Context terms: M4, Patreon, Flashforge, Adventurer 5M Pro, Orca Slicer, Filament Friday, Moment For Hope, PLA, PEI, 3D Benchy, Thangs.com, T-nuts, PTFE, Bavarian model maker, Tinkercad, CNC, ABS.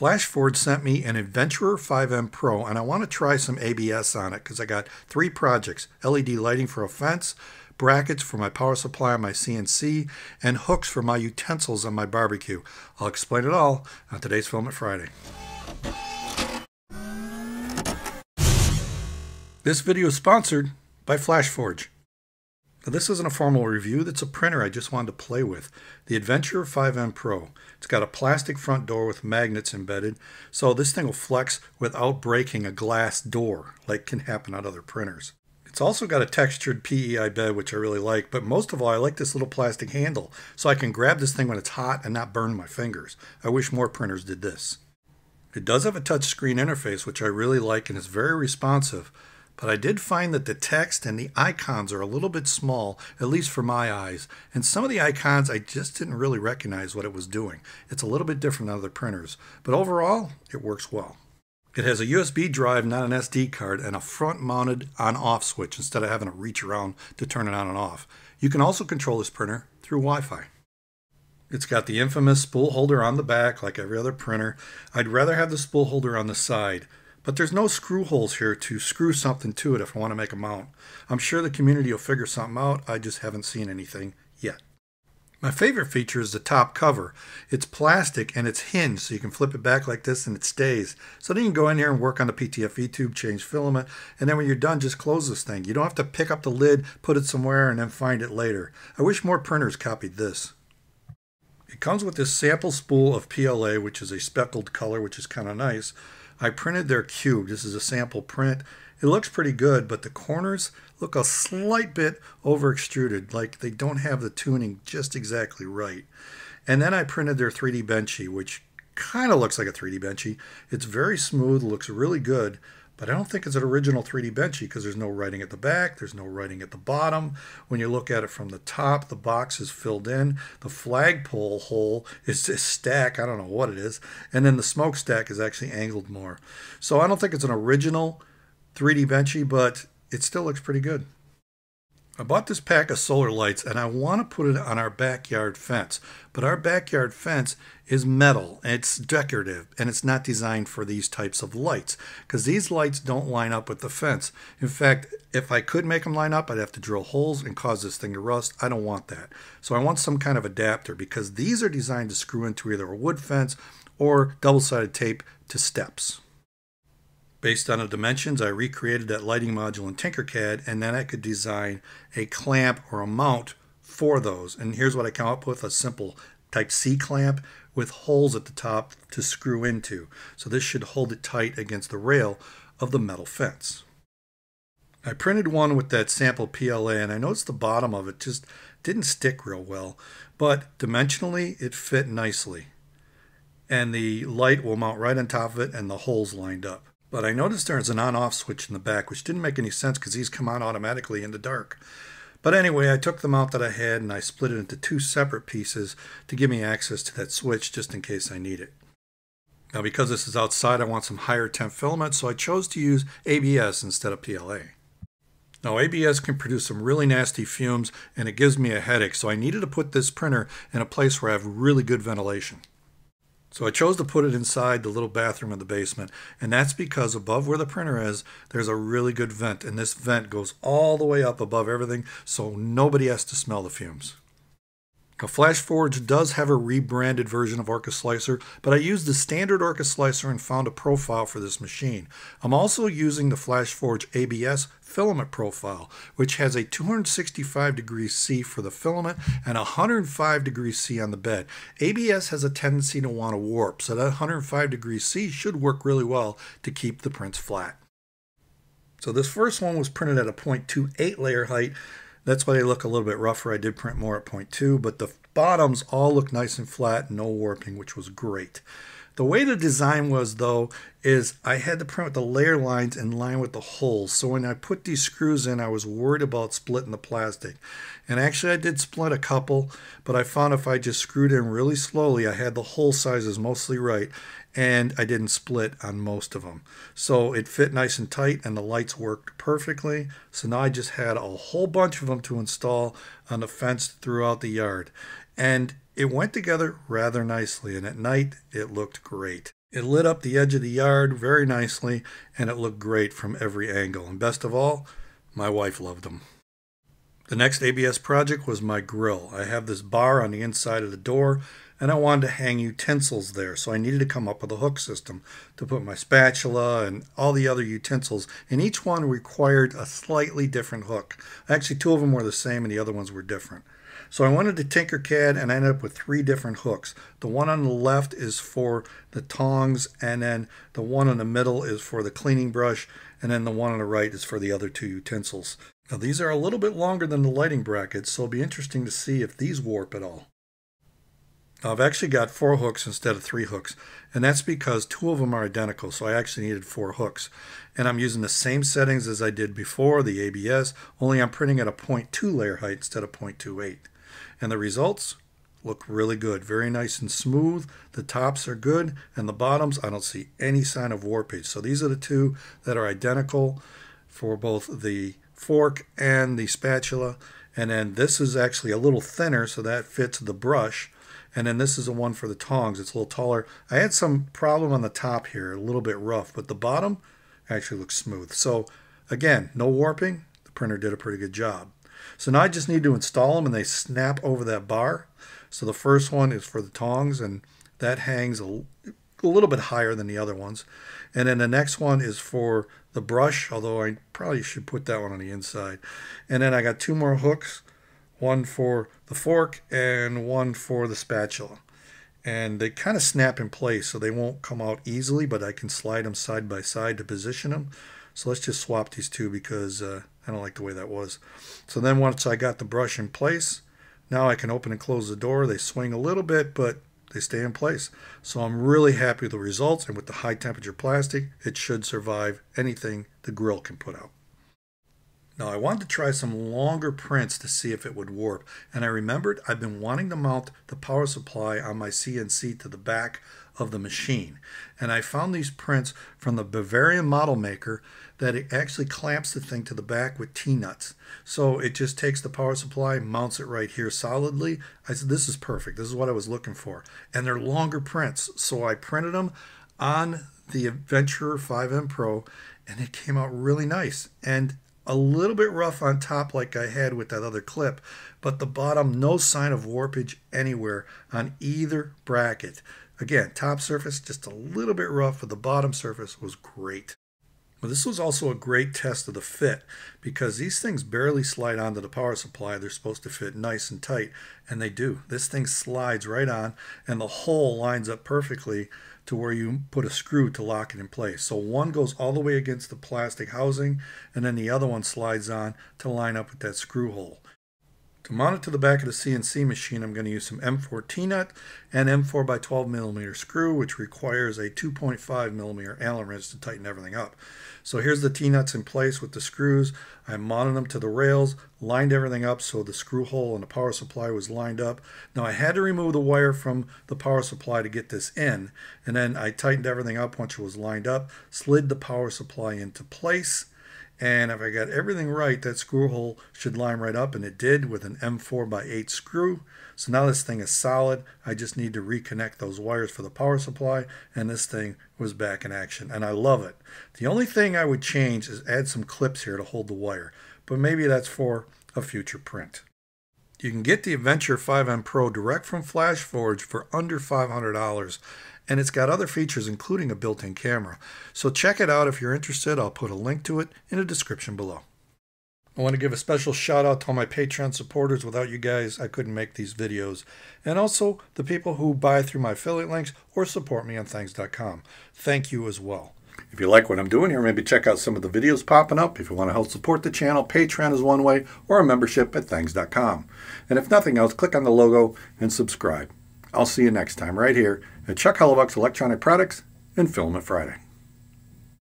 Flashforge sent me an Adventurer 5M Pro, and I want to try some ABS on it because I got three projects: LED lighting for a fence, brackets for my power supply on my CNC, and hooks for my utensils on my barbecue. I'll explain it all on today's Filament Friday. This video is sponsored by Flashforge. Now, this isn't a formal review, that's a printer I just wanted to play with. The Adventurer 5M Pro. It's got a plastic front door with magnets embedded, so this thing will flex without breaking a glass door like can happen on other printers. It's also got a textured PEI bed, which I really like, but most of all I like this little plastic handle, so I can grab this thing when it's hot and not burn my fingers. I wish more printers did this. It does have a touchscreen interface, which I really like, and is very responsive. But I did find that the text and the icons are a little bit small, at least for my eyes. And some of the icons, I just didn't really recognize what it was doing. It's a little bit different than other printers. But overall, it works well. It has a USB drive, not an SD card, and a front-mounted on-off switch instead of having to reach around to turn it on and off. You can also control this printer through Wi-Fi. It's got the infamous spool holder on the back, like every other printer. I'd rather have the spool holder on the side. But there's no screw holes here to screw something to it if I want to make a mount. I'm sure the community will figure something out, I just haven't seen anything yet. My favorite feature is the top cover. It's plastic and it's hinged, so you can flip it back like this and it stays. So then you can go in here and work on the PTFE tube, change filament, and then when you're done, just close this thing. You don't have to pick up the lid, put it somewhere, and then find it later. I wish more printers copied this. It comes with this sample spool of PLA, which is a speckled color, which is kind of nice. I printed their cube. This is a sample print. It looks pretty good, but the corners look a slight bit over extruded, like they don't have the tuning just exactly right. And then I printed their 3D Benchy, which kind of looks like a 3D Benchy. It's very smooth, looks really good, but I don't think it's an original 3D Benchy because there's no writing at the back, there's no writing at the bottom. When you look at it from the top, the box is filled in. The flagpole hole is this stack, I don't know what it is. And then the smokestack is actually angled more. So I don't think it's an original 3D Benchy, but it still looks pretty good. I bought this pack of solar lights and I want to put it on our backyard fence, but our backyard fence is metal and it's decorative and it's not designed for these types of lights because these lights don't line up with the fence. In fact, if I could make them line up, I'd have to drill holes and cause this thing to rust. I don't want that. So I want some kind of adapter because these are designed to screw into either a wood fence or double-sided tape to steps. Based on the dimensions, I recreated that lighting module in Tinkercad, and then I could design a clamp or a mount for those. And here's what I came up with, a simple type C clamp with holes at the top to screw into. So this should hold it tight against the rail of the metal fence. I printed one with that sample PLA, and I noticed the bottom of it just didn't stick real well, but dimensionally it fit nicely. And the light will mount right on top of it and the holes lined up. But I noticed there's an on-off switch in the back, which didn't make any sense because these come on automatically in the dark. But anyway, I took the mount that I had and I split it into two separate pieces to give me access to that switch just in case I need it. Now, because this is outside, I want some higher temp filament, so I chose to use ABS instead of PLA. Now, ABS can produce some really nasty fumes and it gives me a headache, so I needed to put this printer in a place where I have really good ventilation. So I chose to put it inside the little bathroom in the basement, and that's because above where the printer is, there's a really good vent, and this vent goes all the way up above everything, so nobody has to smell the fumes. Now, Flashforge does have a rebranded version of Orca Slicer, but I used the standard Orca Slicer and found a profile for this machine. I'm also using the Flashforge ABS filament profile, which has a 265 degrees C for the filament and 105 degrees C on the bed. ABS has a tendency to want to warp, so that 105 degrees C should work really well to keep the prints flat. So this first one was printed at a 0.28 layer height. That's why they look a little bit rougher. I did print more at 0.2, but the bottoms all look nice and flat, no warping, which was great. The way the design was, though, is I had to print with the layer lines in line with the holes. So when I put these screws in, I was worried about splitting the plastic. And actually, I did split a couple, but I found if I just screwed in really slowly, I had the hole sizes mostly right, and I didn't split on most of them. So it fit nice and tight, and the lights worked perfectly. So now I just had a whole bunch of them to install on the fence throughout the yard. And it went together rather nicely, and at night it looked great. It lit up the edge of the yard very nicely, and it looked great from every angle. And best of all, my wife loved them. The next ABS project was my grill. I have this bar on the inside of the door, and I wanted to hang utensils there, so I needed to come up with a hook system to put my spatula and all the other utensils, and each one required a slightly different hook. Actually, two of them were the same, and the other ones were different. So I wanted to Tinkercad, and I ended up with three different hooks. The one on the left is for the tongs, and then the one in the middle is for the cleaning brush, and then the one on the right is for the other two utensils. Now these are a little bit longer than the lighting brackets, so it'll be interesting to see if these warp at all. Now I've actually got four hooks instead of three hooks, and that's because two of them are identical, so I actually needed four hooks. And I'm using the same settings as I did before, the ABS, only I'm printing at a 0.2 layer height instead of 0.28. And the results look really good, very nice and smooth. The tops are good, and the bottoms, I don't see any sign of warpage. So these are the two that are identical for both the fork and the spatula. And then this is actually a little thinner, so that fits the brush. And then this is the one for the tongs. It's a little taller. I had some problem on the top here, a little bit rough, but the bottom actually looks smooth. So again, no warping. The printer did a pretty good job. So now I just need to install them, and they snap over that bar. So the first one is for the tongs, and that hangs a little bit higher than the other ones. And then the next one is for the brush, although I probably should put that one on the inside. And then I got two more hooks, one for the fork and one for the spatula. And they kind of snap in place, so they won't come out easily, but I can slide them side by side to position them. So let's just swap these two because I don't like the way that was. So then once I got the brush in place, now I can open and close the door. They swing a little bit, but they stay in place. So I'm really happy with the results, and with the high temperature plastic, it should survive anything the grill can put out. Now I wanted to try some longer prints to see if it would warp, and I remembered I've been wanting to mount the power supply on my CNC to the back of the machine. And I found these prints from the Bavarian model maker that it actually clamps the thing to the back with T-nuts. So it just takes the power supply, mounts it right here solidly. I said, this is perfect. This is what I was looking for. And they're longer prints. So I printed them on the Adventurer 5M Pro, and it came out really nice. And a little bit rough on top like I had with that other clip, but the bottom, no sign of warpage anywhere on either bracket. Again, top surface just a little bit rough, but the bottom surface was great. But this was also a great test of the fit, because these things barely slide onto the power supply. They're supposed to fit nice and tight, and they do. This thing slides right on, and the hole lines up perfectly to where you put a screw to lock it in place. So one goes all the way against the plastic housing, and then the other one slides on to line up with that screw hole. To mount it to the back of the CNC machine, I'm going to use some M4 T-nut and M4 by 12 millimeter screw, which requires a 2.5 millimeter Allen wrench to tighten everything up. So here's the T-nuts in place with the screws. I mounted them to the rails, lined everything up so the screw hole and the power supply was lined up. Now I had to remove the wire from the power supply to get this in, and then I tightened everything up once it was lined up, slid the power supply into place. And if I got everything right, that screw hole should line right up, and it did with an M4 by 8 screw. So now this thing is solid. I just need to reconnect those wires for the power supply, and this thing was back in action, and I love it. The only thing I would change is add some clips here to hold the wire, but maybe that's for a future print. You can get the Adventurer 5M Pro direct from Flashforge for under $500, and it's got other features including a built-in camera. So check it out if you're interested. I'll put a link to it in the description below. I want to give a special shout out to all my Patreon supporters. Without you guys, I couldn't make these videos. And also the people who buy through my affiliate links or support me on Thangs.com. Thank you as well. If you like what I'm doing here, maybe check out some of the videos popping up. If you want to help support the channel, Patreon is one way, or a membership at Thangs.com. And if nothing else, click on the logo and subscribe. I'll see you next time right here at Chuck Hellebuck's Electronic Products and Filament Friday.